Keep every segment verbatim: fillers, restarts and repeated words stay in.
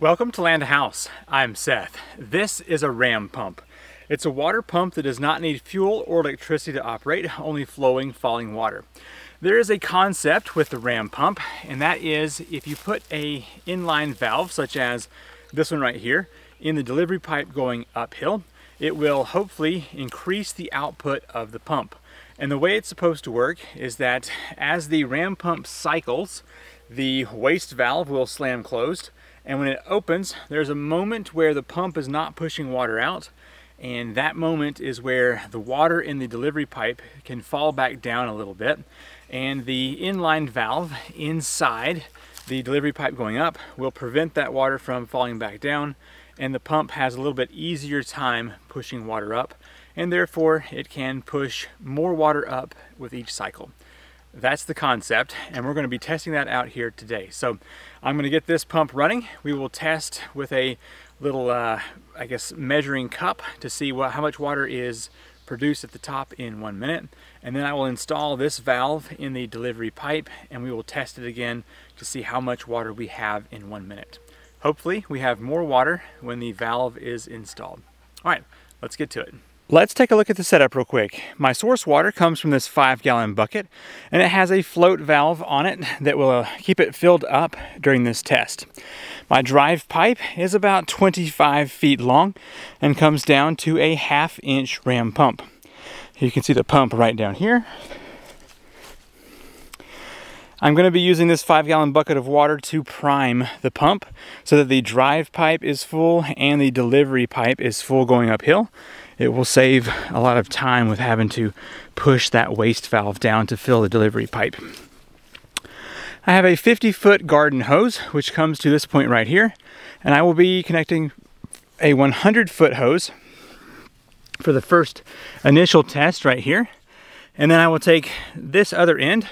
Welcome to Land to House. I'm Seth. This is a RAM pump. It's a water pump that does not need fuel or electricity to operate, only flowing, falling water. There is a concept with the RAM pump, and that is if you put a inline valve, such as this one right here, in the delivery pipe going uphill, it will hopefully increase the output of the pump. And the way it's supposed to work is that as the RAM pump cycles, the waste valve will slam closed. And when it opens, there's a moment where the pump is not pushing water out. And that moment is where the water in the delivery pipe can fall back down a little bit. And the inline valve inside the delivery pipe going up will prevent that water from falling back down. And the pump has a little bit easier time pushing water up. And therefore, it can push more water up with each cycle. That's the concept, and we're going to be testing that out here today. So I'm going to get this pump running. We will test with a little, uh, I guess, measuring cup to see what, how much water is produced at the top in one minute. And then I will install this valve in the delivery pipe, and we will test it again to see how much water we have in one minute. Hopefully, we have more water when the valve is installed. All right, let's get to it. Let's take a look at the setup real quick. My source water comes from this five gallon bucket, and it has a float valve on it that will keep it filled up during this test. My drive pipe is about twenty-five feet long and comes down to a half inch RAM pump. You can see the pump right down here. I'm going to be using this five gallon bucket of water to prime the pump so that the drive pipe is full and the delivery pipe is full going uphill. It will save a lot of time with having to push that waste valve down to fill the delivery pipe. I have a fifty foot garden hose, which comes to this point right here, and I will be connecting a one hundred foot hose for the first initial test right here. And then I will take this other end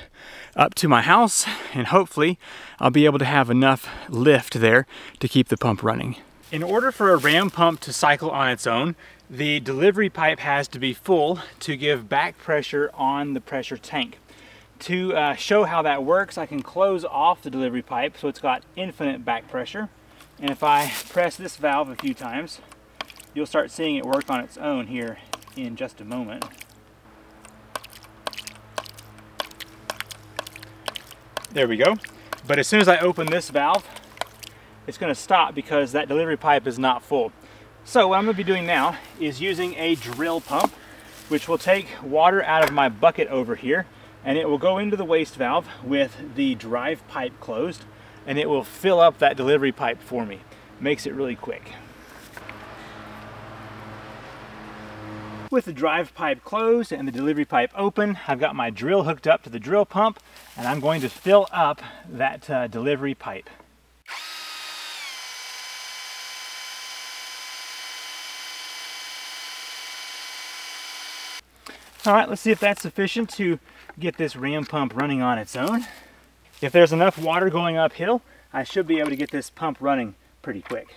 up to my house, and hopefully I'll be able to have enough lift there to keep the pump running. In order for a RAM pump to cycle on its own, the delivery pipe has to be full to give back pressure on the pressure tank. To uh, show how that works, I can close off the delivery pipe so it's got infinite back pressure. And if I press this valve a few times, you'll start seeing it work on its own here in just a moment. There we go. But as soon as I open this valve, it's going to stop because that delivery pipe is not full. So what I'm going to be doing now is using a drill pump, which will take water out of my bucket over here, and it will go into the waste valve with the drive pipe closed, and it will fill up that delivery pipe for me. Makes it really quick. With the drive pipe closed and the delivery pipe open, I've got my drill hooked up to the drill pump, and I'm going to fill up that uh, delivery pipe. All right, let's see if that's sufficient to get this RAM pump running on its own. If there's enough water going uphill, I should be able to get this pump running pretty quick.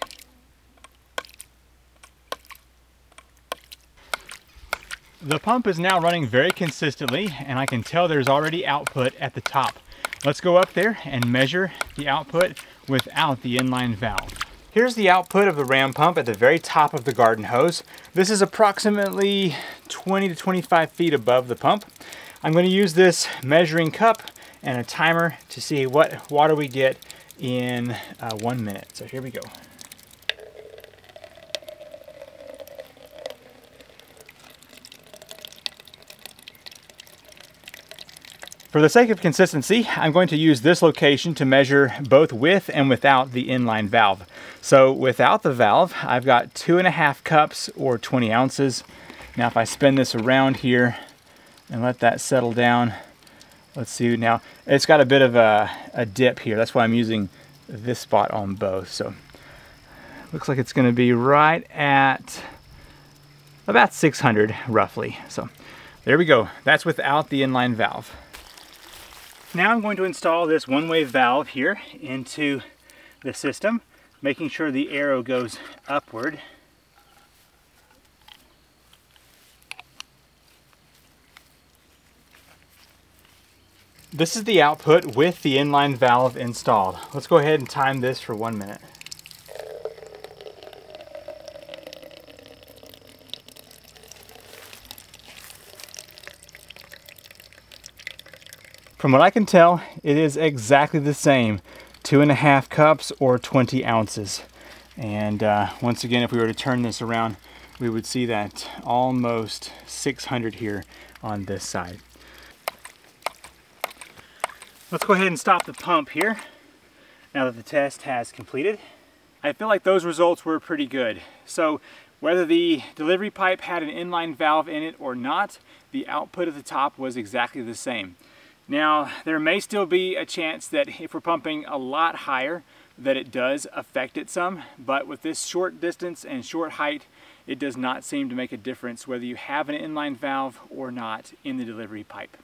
The pump is now running very consistently, and I can tell there's already output at the top. Let's go up there and measure the output without the inline valve. Here's the output of the RAM pump at the very top of the garden hose. This is approximately twenty to twenty-five feet above the pump. I'm going to use this measuring cup and a timer to see what water we get in uh, one minute. So here we go. For the sake of consistency, I'm going to use this location to measure both with and without the inline valve. So without the valve, I've got two and a half cups or twenty ounces. Now if I spin this around here and let that settle down, let's see, now it's got a bit of a, a dip here. That's why I'm using this spot on both. So looks like it's gonna be right at about six hundred roughly. So there we go. That's without the inline valve. Now I'm going to install this one-way valve here into the system, making sure the arrow goes upward. This is the output with the inline valve installed. Let's go ahead and time this for one minute. From what I can tell, it is exactly the same, two and a half cups or twenty ounces. And uh, once again, if we were to turn this around, we would see that almost six hundred here on this side. Let's go ahead and stop the pump here now that the test has completed. I feel like those results were pretty good. So whether the delivery pipe had an inline valve in it or not, the output at the top was exactly the same. Now, there may still be a chance that if we're pumping a lot higher, that it does affect it some, but with this short distance and short height, it does not seem to make a difference whether you have an inline valve or not in the delivery pipe.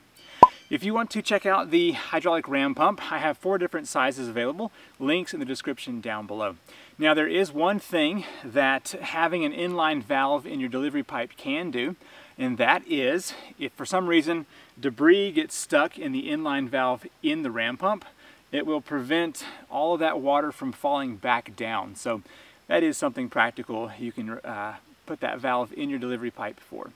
If you want to check out the hydraulic RAM pump, I have four different sizes available, links in the description down below. Now, there is one thing that having an inline valve in your delivery pipe can do, and that is if for some reason debris gets stuck in the inline valve in the RAM pump, it will prevent all of that water from falling back down. So that is something practical you can uh, put that valve in your delivery pipe for.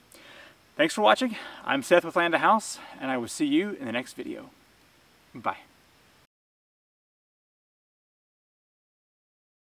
Thanks for watching. I'm Seth with Land to House, and I will see you in the next video. Bye.